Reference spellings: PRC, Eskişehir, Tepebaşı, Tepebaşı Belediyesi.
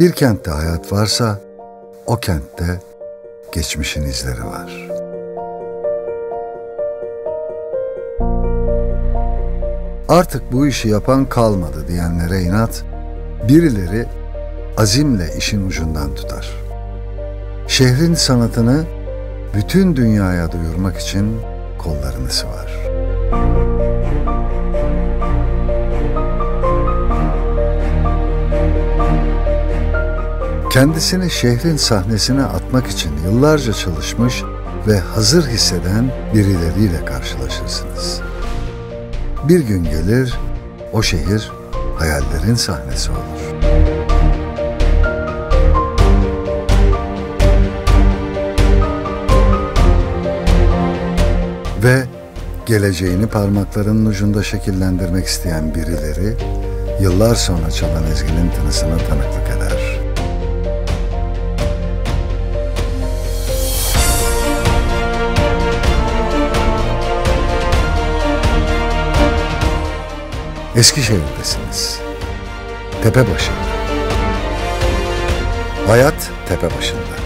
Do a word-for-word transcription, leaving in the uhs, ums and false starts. Bir kentte hayat varsa, o kentte geçmişin izleri var. Artık bu işi yapan kalmadı diyenlere inat, birileri azimle işin ucundan tutar. Şehrin sanatını bütün dünyaya duyurmak için kollarını sıvar. Kendisini şehrin sahnesine atmak için yıllarca çalışmış ve hazır hisseden birileriyle karşılaşırsınız. Bir gün gelir, o şehir hayallerin sahnesi olur. Ve geleceğini parmaklarının ucunda şekillendirmek isteyen birileri, yıllar sonra çalan ezginin tınısına tanıklık eder. Eskişehir'desiniz. Tepebaşı. Hayat Tepebaşı'nda.